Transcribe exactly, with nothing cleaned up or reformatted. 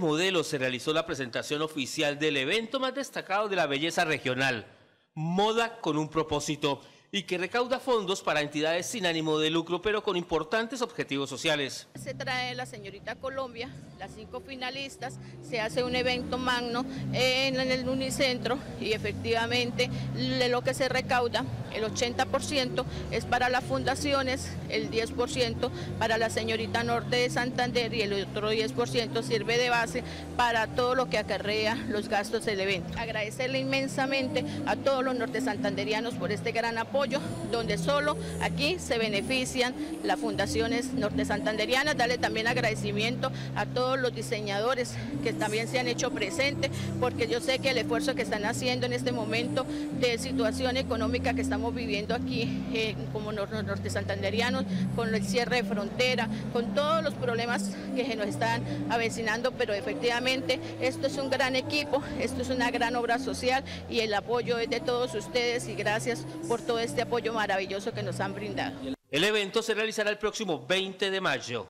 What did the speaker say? Modelos se realizó la presentación oficial del evento más destacado de la belleza regional, Moda con un propósito, y que recauda fondos para entidades sin ánimo de lucro, pero con importantes objetivos sociales. Se trae la señorita Colombia, las cinco finalistas, se hace un evento magno en el Unicentro y efectivamente lo que se recauda, el ochenta por ciento es para las fundaciones, el diez por ciento para la señorita Norte de Santander y el otro diez por ciento sirve de base para todo lo que acarrea los gastos del evento. Agradecerle inmensamente a todos los nortesantanderianos por este gran apoyo, donde solo aquí se benefician las fundaciones nortesantanderianas. Darle también agradecimiento a todos los diseñadores que también se han hecho presentes, porque yo sé que el esfuerzo que están haciendo en este momento de situación económica que estamos viviendo aquí eh, como nortesantanderianos, con el cierre de frontera, con todos los problemas que se nos están avecinando, pero efectivamente esto es un gran equipo, esto es una gran obra social y el apoyo es de todos ustedes y gracias por todo este apoyo maravilloso que nos han brindado. El evento se realizará el próximo veinte de mayo.